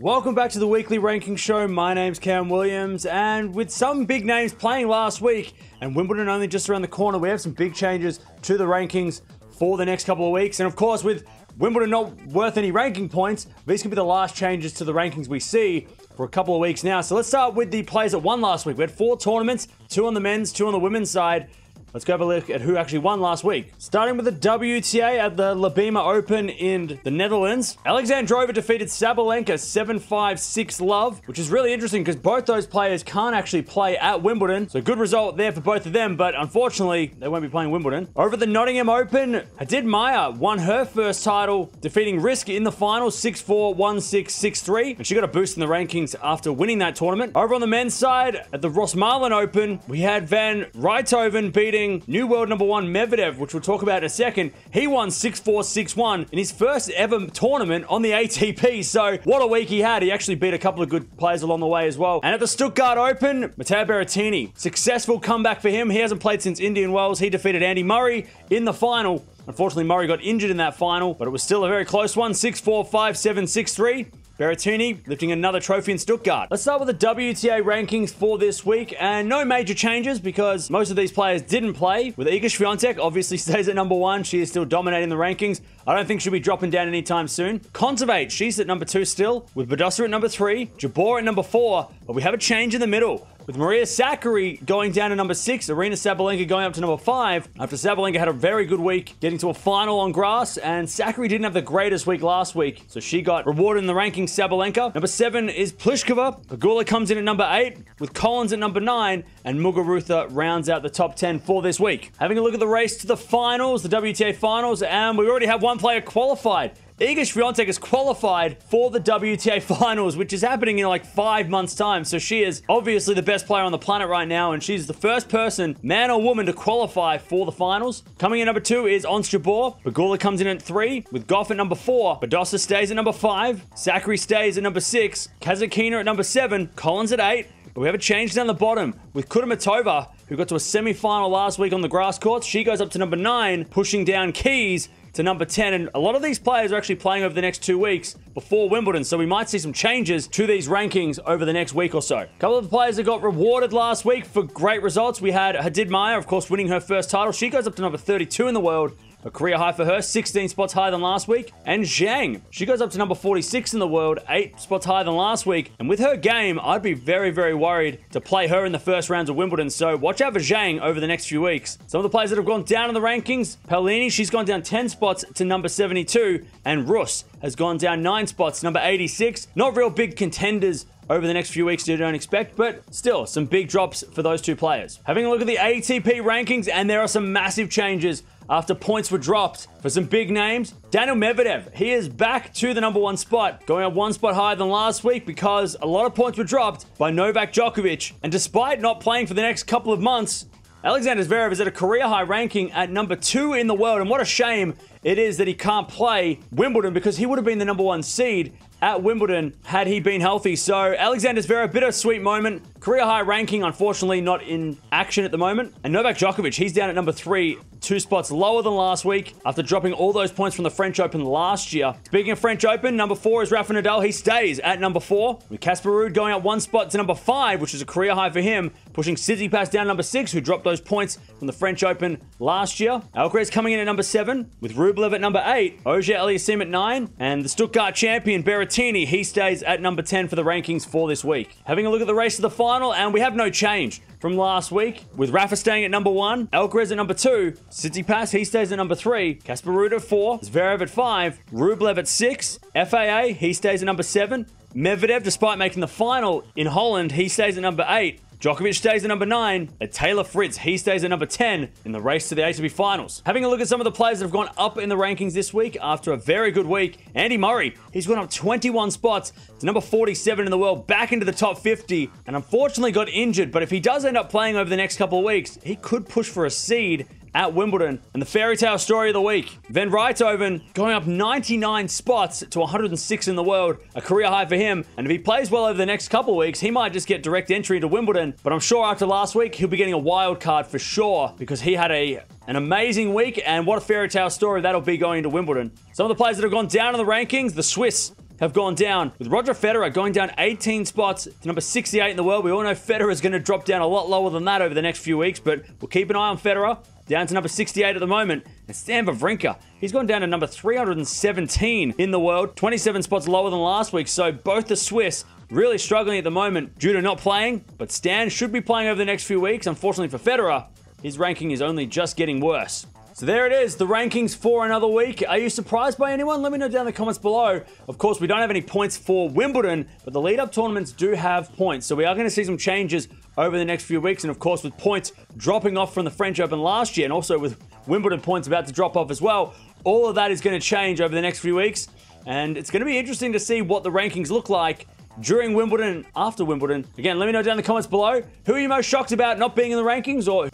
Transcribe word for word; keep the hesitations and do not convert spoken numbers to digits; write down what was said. Welcome back to the Weekly Ranking Show. My name's Cam Williams, and with some big names playing last week and Wimbledon only just around the corner, we have some big changes to the rankings for the next couple of weeks. And of course, with Wimbledon not worth any ranking points, these could be the last changes to the rankings we see for a couple of weeks now. So let's start with the players that won last week. We had four tournaments, two on the men's, two on the women's side. Let's go have a look at who actually won last week. Starting with the W T A at the La Bima Open in the Netherlands. Alexandrova defeated Sabalenka seven five, six love, which is really interesting because both those players can't actually play at Wimbledon. So good result there for both of them, but unfortunately, they won't be playing Wimbledon. Over the Nottingham Open, Haddad Maia won her first title, defeating Riske in the final six four, one six, six three. And she got a boost in the rankings after winning that tournament. Over on the men's side, at the Rosmalen Open, we had Van Rijthoven beating new world number one Medvedev, which we'll talk about in a second. He won six four, six one in his first ever tournament on the A T P. So what a week he had. He actually beat a couple of good players along the way as well. And at the Stuttgart Open, Matteo Berrettini, successful comeback for him. He hasn't played since Indian Wells. He defeated Andy Murray in the final. Unfortunately, Murray got injured in that final, but it was still a very close one, six four, five seven, six three. Berrettini lifting another trophy in Stuttgart. Let's start with the W T A rankings for this week, and no major changes because most of these players didn't play. With Iga Swiatek, obviously stays at number one. She is still dominating the rankings. I don't think she'll be dropping down anytime soon. Kontaveit, she's at number two still, with Badosa at number three, Jabeur at number four, but we have a change in the middle, with Maria Sakkari going down to number six, Aryna Sabalenka going up to number five, after Sabalenka had a very good week getting to a final on grass, and Sakkari didn't have the greatest week last week, so she got rewarded in the rankings, Sabalenka. Number seven is Pliskova. Bagula comes in at number eight, with Collins at number nine, and Muguruza rounds out the top ten for this week. Having a look at the race to the finals, the W T A finals, and we already have one player qualified. Iga Swiatek is qualified for the W T A Finals, which is happening in like five months' time. So she is obviously the best player on the planet right now, and she's the first person, man or woman, to qualify for the finals. Coming in number two is Ons Jabeur. Bagula comes in at three, with Gauff at number four. Badosa stays at number five. Sakkari stays at number six. Kazakina at number seven. Collins at eight. But we have a change down the bottom with Kudermetova, who got to a semi-final last week on the grass courts. She goes up to number nine, pushing down Keys to number ten, and a lot of these players are actually playing over the next two weeks before Wimbledon, so we might see some changes to these rankings over the next week or so. A couple of the players that got rewarded last week for great results. We had Haddad Maia, of course, winning her first title. She goes up to number thirty-two in the world, a career high for her, sixteen spots higher than last week. And Zhang, she goes up to number forty-six in the world, eight spots higher than last week. And with her game, I'd be very, very worried to play her in the first rounds of Wimbledon. So watch out for Zhang over the next few weeks. Some of the players that have gone down in the rankings, Paolini, she's gone down ten spots to number seventy-two. And Rus has gone down nine spots, number eighty-six. Not real big contenders over the next few weeks, you don't expect, but still some big drops for those two players. Having a look at the A T P rankings, and there are some massive changes after points were dropped for some big names. Daniil Medvedev, he is back to the number one spot, going up one spot higher than last week because a lot of points were dropped by Novak Djokovic. And despite not playing for the next couple of months, Alexander Zverev is at a career-high ranking at number two in the world, and what a shame it is that he can't play Wimbledon because he would have been the number one seed at Wimbledon had he been healthy. So Alexander Zverev, bittersweet moment. Career-high ranking, unfortunately, not in action at the moment. And Novak Djokovic, he's down at number three, two spots lower than last week after dropping all those points from the French Open last year. Speaking of French Open, number four is Rafa Nadal. He stays at number four, with Casper Ruud going up one spot to number five, which is a career-high for him, pushing Tsitsipas down to number six, who dropped those points from the French Open last year. Alcaraz coming in at number seven, with Ruud Rublev at number eight, Auger-Aliassime at nine, and the Stuttgart champion Berrettini, he stays at number ten for the rankings for this week. Having a look at the race to the final, and we have no change from last week, with Rafa staying at number one, Alcaraz at number two, Tsitsipas, he stays at number three, Casper Ruud at four, Zverev at five, Rublev at six, F A A, he stays at number seven, Medvedev, despite making the final in Holland, he stays at number eight, Djokovic stays at number nine, and Taylor Fritz, he stays at number ten in the race to the A T P Finals. Having a look at some of the players that have gone up in the rankings this week after a very good week, Andy Murray, he's gone up twenty-one spots to number forty-seven in the world, back into the top fifty, and unfortunately got injured, but if he does end up playing over the next couple of weeks, he could push for a seed at Wimbledon. And the fairy tale story of the week, Van Rijthoven going up ninety-nine spots to one hundred six in the world, a career high for him. And if he plays well over the next couple weeks, he might just get direct entry to Wimbledon. But I'm sure after last week, he'll be getting a wild card for sure because he had a an amazing week, and what a fairy tale story that'll be going to Wimbledon. Some of the players that have gone down in the rankings, the Swiss, have gone down, with Roger Federer going down eighteen spots to number sixty-eight in the world. We all know Federer is going to drop down a lot lower than that over the next few weeks, but we'll keep an eye on Federer, down to number sixty-eight at the moment. And Stan Wawrinka, he's gone down to number three hundred seventeen in the world, twenty-seven spots lower than last week. So both the Swiss really struggling at the moment due to not playing, but Stan should be playing over the next few weeks. Unfortunately for Federer, his ranking is only just getting worse. So there it is, the rankings for another week. Are you surprised by anyone? Let me know down in the comments below. Of course, we don't have any points for Wimbledon, but the lead-up tournaments do have points. So we are going to see some changes over the next few weeks. And of course, with points dropping off from the French Open last year, and also with Wimbledon points about to drop off as well, all of that is going to change over the next few weeks. And it's going to be interesting to see what the rankings look like during Wimbledon and after Wimbledon. Again, let me know down in the comments below, who are you most shocked about not being in the rankings, or